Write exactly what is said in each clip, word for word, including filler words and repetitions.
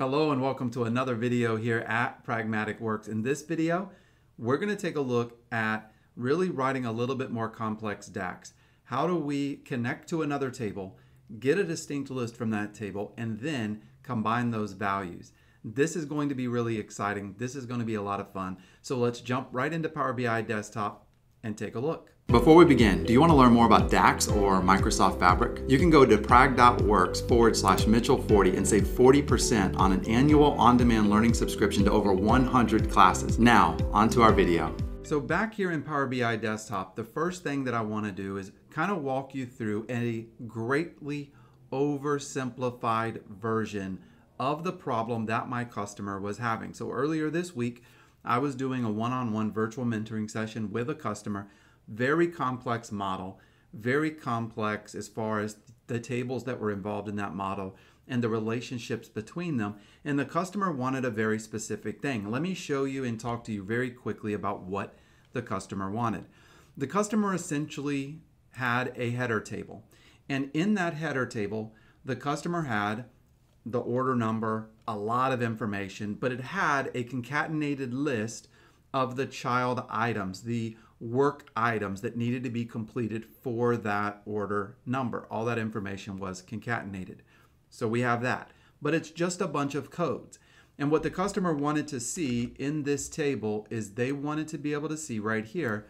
Hello and welcome to another video here at Pragmatic Works. In this video, we're going to take a look at really writing a little bit more complex DAX. How do we connect to another table, get a distinct list from that table, and then combine those values? This is going to be really exciting. This is going to be a lot of fun. So let's jump right into Power B I Desktop and take a look. Before we begin, do you want to learn more about DAX or Microsoft Fabric? You can go to prag.works forward slash Mitchell forty and save forty percent on an annual on-demand learning subscription to over one hundred classes. Now, onto our video. So back here in Power B I Desktop, the first thing that I want to do is kind of walk you through a greatly oversimplified version of the problem that my customer was having. So earlier this week, I was doing a one-on-one virtual mentoring session with a customer. Very complex model, very complex as far as the tables that were involved in that model and the relationships between them. And the customer wanted a very specific thing. Let me show you and talk to you very quickly about what the customer wanted. The customer essentially had a header table. And in that header table, the customer had the order number, a lot of information, but it had a concatenated list of the child items, the work items that needed to be completed for that order number. All that information was concatenated. So we have that, but it's just a bunch of codes. And what the customer wanted to see in this table is they wanted to be able to see right here,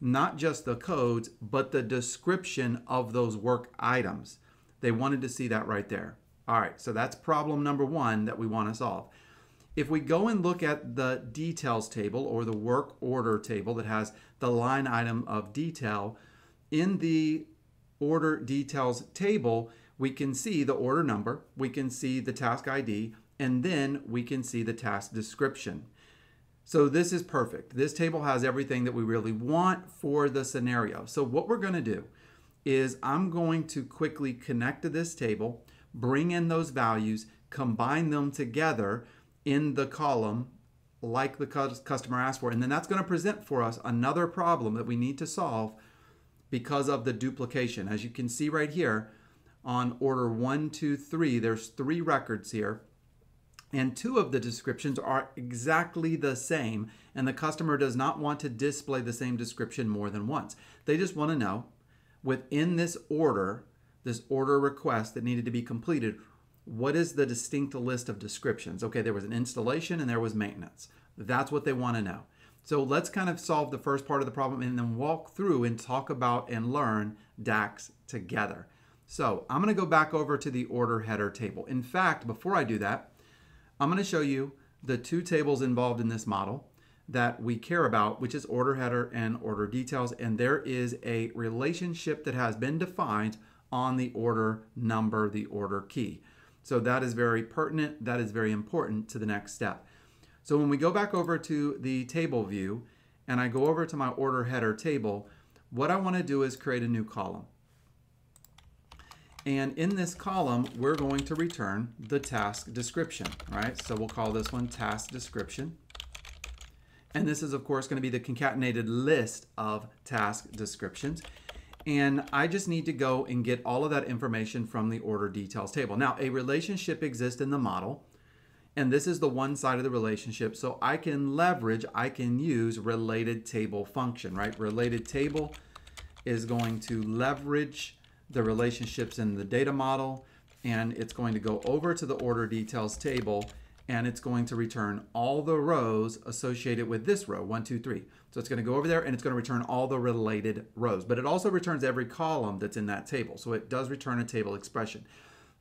not just the codes, but the description of those work items. They wanted to see that right there. All right, so that's problem number one that we want to solve. If we go and look at the details table or the work order table that has the line item of detail, in the order details table, we can see the order number, we can see the task I D, and then we can see the task description. So this is perfect. This table has everything that we really want for the scenario. So what we're going to do is I'm going to quickly connect to this table, bring in those values, combine them together in the column like the customer asked for. And then that's going to present for us another problem that we need to solve because of the duplication. As you can see right here on order one, two, three, there's three records here. And two of the descriptions are exactly the same. And the customer does not want to display the same description more than once. They just want to know within this order, this order request that needed to be completed, what is the distinct list of descriptions? Okay, there was an installation and there was maintenance. That's what they want to know. So let's kind of solve the first part of the problem and then walk through and talk about and learn DAX together. So I'm going to go back over to the order header table. In fact, before I do that, I'm going to show you the two tables involved in this model that we care about, which is order header and order details. And there is a relationship that has been defined on the order number, the order key. So that is very pertinent, that is very important to the next step. So when we go back over to the table view and I go over to my order header table, what I want to do is create a new column. And in this column, we're going to return the task description, right? So we'll call this one task description. And this is of course going to be the concatenated list of task descriptions. And I just need to go and get all of that information from the order details table. Now, a relationship exists in the model, and this is the one side of the relationship. So I can leverage, I can use related table function, right? Related table is going to leverage the relationships in the data model, and it's going to go over to the order details table, and it's going to return all the rows associated with this row, one, two, three. So it's going to go over there and it's going to return all the related rows, but it also returns every column that's in that table. So it does return a table expression.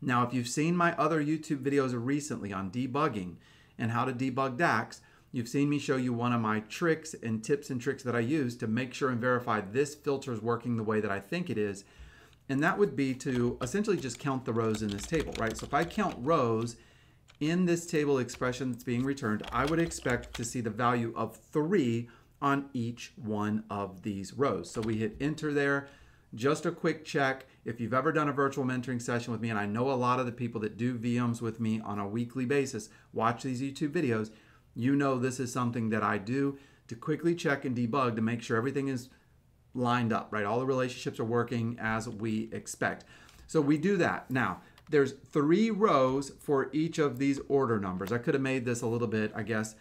Now, if you've seen my other YouTube videos recently on debugging and how to debug DAX, you've seen me show you one of my tricks and tips and tricks that I use to make sure and verify this filter is working the way that I think it is. And that would be to essentially just count the rows in this table, right? So if I count rows in this table expression that's being returned, I would expect to see the value of three on each one of these rows. So we hit enter there. Just a quick check. If you've ever done a virtual mentoring session with me, and I know a lot of the people that do V Ms with me on a weekly basis watch these YouTube videos, you know this is something that I do to quickly check and debug to make sure everything is lined up, right? All the relationships are working as we expect. So we do that. Now, there's three rows for each of these order numbers. I could have made this a little bit, I guess,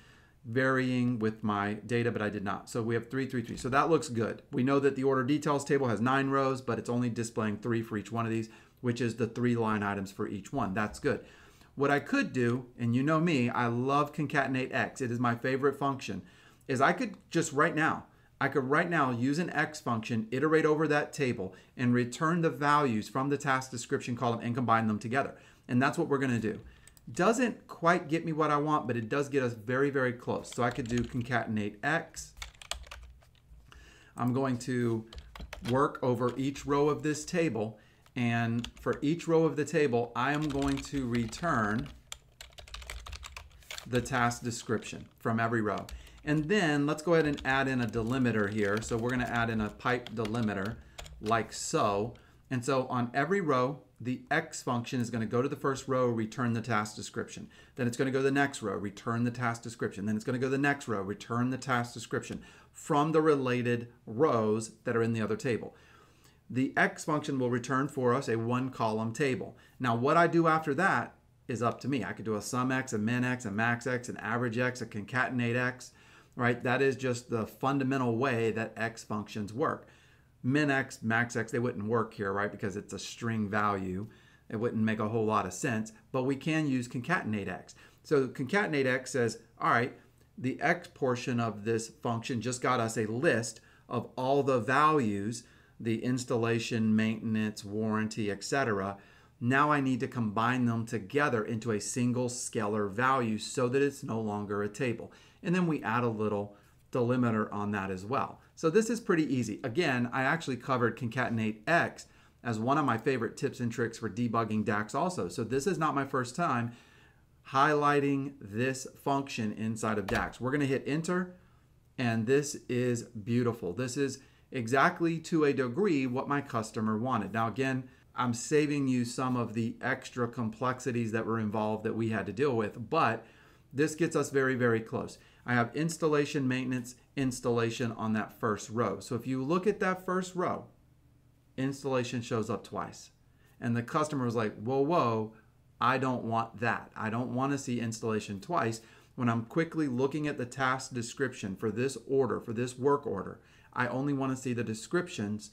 varying with my data, but I did not. So we have three, three, three. So that looks good. We know that the order details table has nine rows, but it's only displaying three for each one of these, which is the three line items for each one. That's good. What I could do, and you know me, I love concatenate X. It is my favorite function, is I could just right now, I could right now use an X function, iterate over that table, and return the values from the task description column and combine them together. And that's what we're going to do. Doesn't quite get me what I want, but it does get us very, very close. So I could do concatenate X. I'm going to work over each row of this table. And for each row of the table, I am going to return the task description from every row. And then let's go ahead and add in a delimiter here. So we're going to add in a pipe delimiter like so. And so on every row, the X function is going to go to the first row, return the task description. Then it's going to go to the next row, return the task description. Then it's going to go to the next row, return the task description from the related rows that are in the other table. The X function will return for us a one column table. Now what I do after that is up to me. I could do a sum X, a min X, a max X, an average X, a concatenate X, right? That is just the fundamental way that X functions work. Min X, max X, they wouldn't work here, right? Because it's a string value. It wouldn't make a whole lot of sense, but we can use concatenate X. So concatenate X says, all right, the X portion of this function just got us a list of all the values, the installation, maintenance, warranty, et cetera. Now I need to combine them together into a single scalar value so that it's no longer a table. And then we add a little delimiter on that as well. So this is pretty easy. Again, I actually covered concatenate X as one of my favorite tips and tricks for debugging DAX also. So this is not my first time highlighting this function inside of DAX. We're going to hit enter, and this is beautiful. This is exactly to a degree what my customer wanted. Now again, I'm saving you some of the extra complexities that were involved that we had to deal with, but this gets us very, very close. I have installation, maintenance, installation on that first row. So if you look at that first row, installation shows up twice. And the customer was like, whoa, whoa, I don't want that. I don't want to see installation twice. When I'm quickly looking at the task description for this order, for this work order, I only want to see the descriptions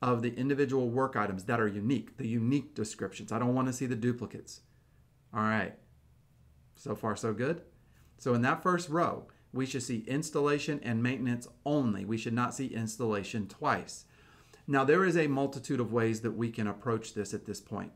of the individual work items that are unique, the unique descriptions. I don't want to see the duplicates. All right. So far, so good. So in that first row, we should see installation and maintenance only. We should not see installation twice. Now, there is a multitude of ways that we can approach this at this point.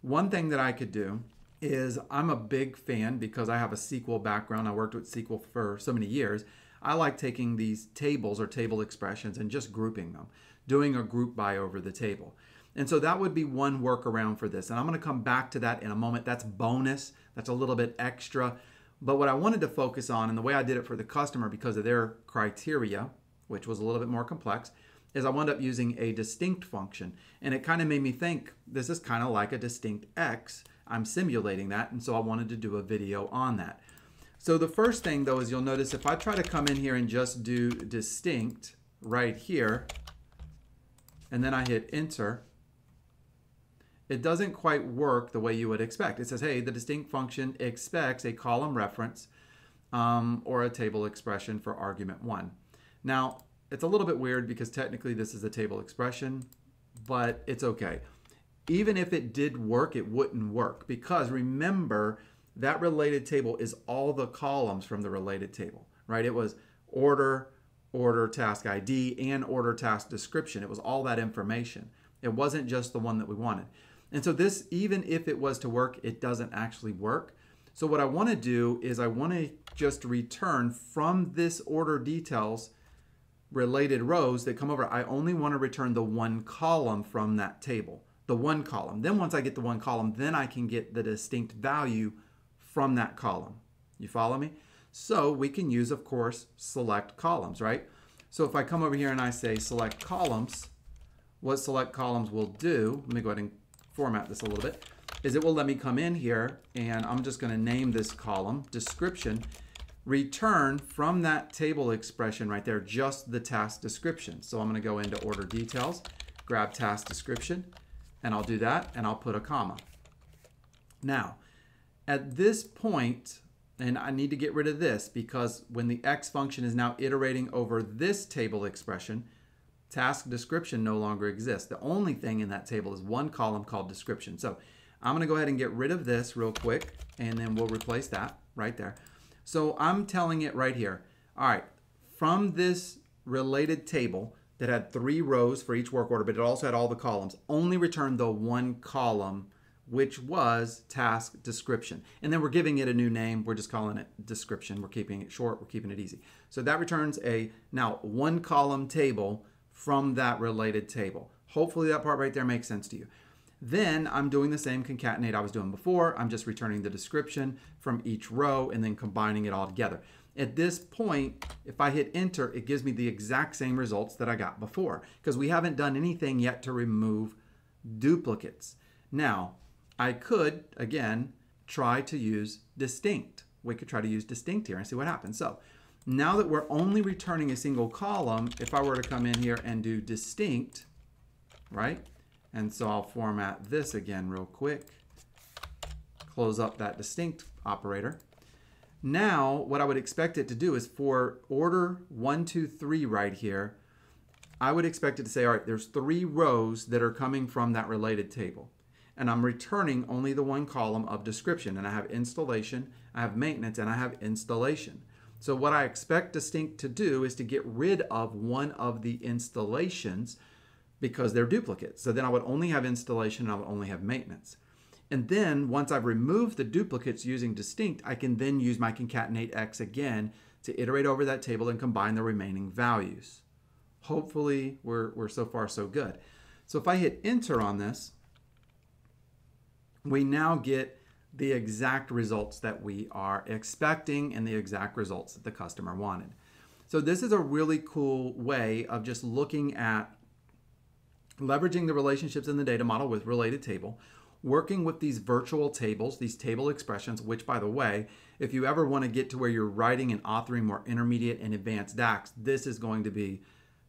One thing that I could do is I'm a big fan, because I have a S Q L background. I worked with S Q L for so many years. I like taking these tables or table expressions and just grouping them, doing a group by over the table. And so that would be one workaround for this. And I'm going to come back to that in a moment. That's bonus. That's a little bit extra. But what I wanted to focus on, and the way I did it for the customer because of their criteria, which was a little bit more complex, is I wound up using a distinct function. And it kind of made me think, this is kind of like a distinct X. I'm simulating that. And so I wanted to do a video on that. So the first thing, though, is you'll notice if I try to come in here and just do distinct right here, and then I hit enter, it doesn't quite work the way you would expect. It says, hey, the distinct function expects a column reference um, or a table expression for argument one. Now, it's a little bit weird because technically this is a table expression, but it's okay. Even if it did work, it wouldn't work, because remember, that related table is all the columns from the related table, right? It was order, order task I D, and order task description. It was all that information. It wasn't just the one that we wanted. And so this, even if it was to work, it doesn't actually work. So what I want to do is I want to just return from this order details related rows that come over. I only want to return the one column from that table, the one column. Then once I get the one column, then I can get the distinct value from that column. You follow me? So we can use, of course, select columns, right? So if I come over here and I say select columns, what select columns will do, let me go ahead and format this a little bit, is it will let me come in here and I'm just going to name this column description, return from that table expression right there, just the task description. So I'm going to go into order details, grab task description, and I'll do that and I'll put a comma. Now, at this point, and I need to get rid of this because when the X function is now iterating over this table expression, task description no longer exists. The only thing in that table is one column called description. So I'm going to go ahead and get rid of this real quick, and then we'll replace that right there. So I'm telling it right here, all right, from this related table that had three rows for each work order, but it also had all the columns, only return the one column, which was task description. And then we're giving it a new name. We're just calling it description. We're keeping it short. We're keeping it easy. So that returns a now one column table from that related table. Hopefully that part right there makes sense to you. Then I'm doing the same concatenate I was doing before. I'm just returning the description from each row and then combining it all together. At this point, if I hit enter, it gives me the exact same results that I got before because we haven't done anything yet to remove duplicates. Now, I could, again, try to use distinct. We could try to use distinct here and see what happens. So now that we're only returning a single column, if I were to come in here and do distinct, right? And so I'll format this again real quick, close up that distinct operator. Now, what I would expect it to do is for order one, two, three right here, I would expect it to say, all right, there's three rows that are coming from that related table. And I'm returning only the one column of description. And I have installation, I have maintenance, and I have installation. So what I expect distinct to do is to get rid of one of the installations because they're duplicates. So then I would only have installation and I would only have maintenance. And then once I've removed the duplicates using distinct, I can then use my concatenate X again to iterate over that table and combine the remaining values. Hopefully we're, we're so far so good. So if I hit enter on this, we now get the exact results that we are expecting and the exact results that the customer wanted. So this is a really cool way of just looking at leveraging the relationships in the data model with related table, working with these virtual tables, these table expressions, which by the way, if you ever want to get to where you're writing and authoring more intermediate and advanced DAX, this is going to be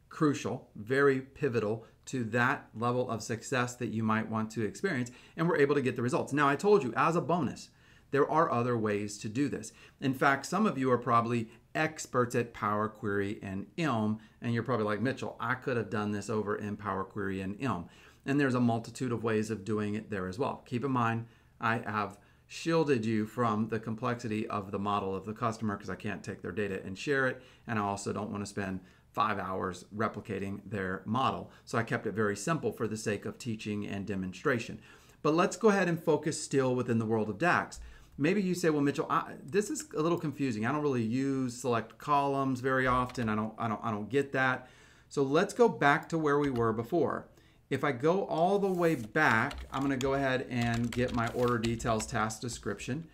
crucial, very pivotal to that level of success that you might want to experience, and we're able to get the results. Now, I told you, as a bonus, there are other ways to do this. In fact, some of you are probably experts at Power Query and Elm, and you're probably like, Mitchell, I could have done this over in Power Query and Elm. And there's a multitude of ways of doing it there as well. Keep in mind, I have shielded you from the complexity of the model of the customer because I can't take their data and share it, and I also don't want to spend five hours replicating their model. So I kept it very simple for the sake of teaching and demonstration. But let's go ahead and focus still within the world of DAX. Maybe you say, well, Mitchell, I, this is a little confusing. I don't really use select columns very often. I don't, I don't, I don't get that. So let's go back to where we were before. If I go all the way back, I'm gonna go ahead and get my order details task description.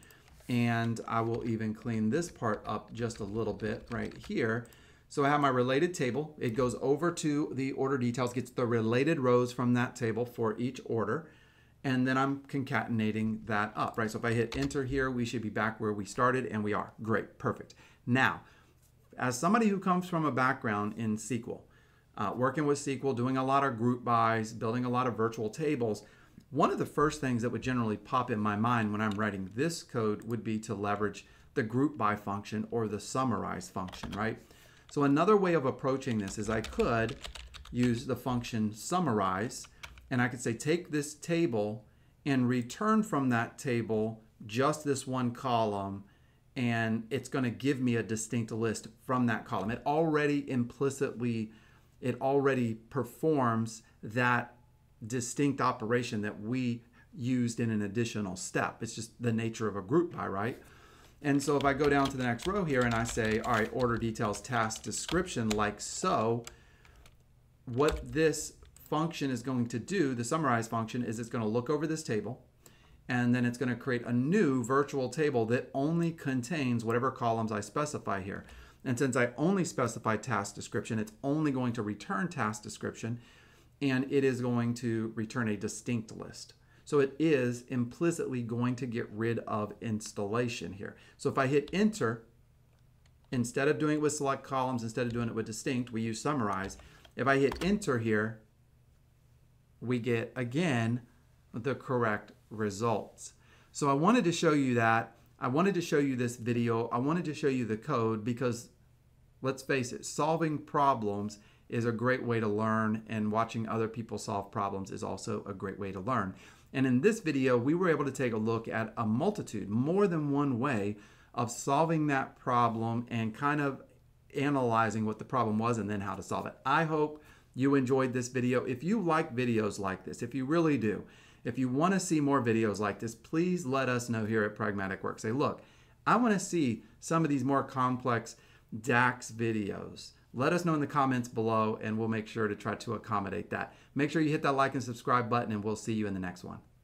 And I will even clean this part up just a little bit right here. So I have my related table. It goes over to the order details, gets the related rows from that table for each order. And then I'm concatenating that up, right? So if I hit enter here, we should be back where we started, and we are. Great, perfect. Now, as somebody who comes from a background in S Q L, uh, working with S Q L, doing a lot of group bys, building a lot of virtual tables, one of the first things that would generally pop in my mind when I'm writing this code would be to leverage the group by function or the summarize function, right? So another way of approaching this is I could use the function summarize, and I could say take this table and return from that table just this one column, and it's going to give me a distinct list from that column. It already implicitly, it already performs that distinct operation that we used in an additional step. It's just the nature of a group by, right? And so if I go down to the next row here and I say, all right, order details, task description, like so, what this function is going to do, the summarize function, is it's going to look over this table, and then it's going to create a new virtual table that only contains whatever columns I specify here. And since I only specify task description, it's only going to return task description, and it is going to return a distinct list. So it is implicitly going to get rid of installation here. So if I hit enter, instead of doing it with select columns, instead of doing it with distinct, we use summarize. If I hit enter here, we get, again, the correct results. So I wanted to show you that. I wanted to show you this video. I wanted to show you the code because, let's face it, solving problems is a great way to learn, and watching other people solve problems is also a great way to learn. And in this video, we were able to take a look at a multitude, more than one way of solving that problem and kind of analyzing what the problem was and then how to solve it. I hope you enjoyed this video. If you like videos like this, if you really do, if you want to see more videos like this, please let us know here at Pragmatic Works. Say, look, I want to see some of these more complex DAX videos. Let us know in the comments below, and we'll make sure to try to accommodate that. Make sure you hit that like and subscribe button, and we'll see you in the next one.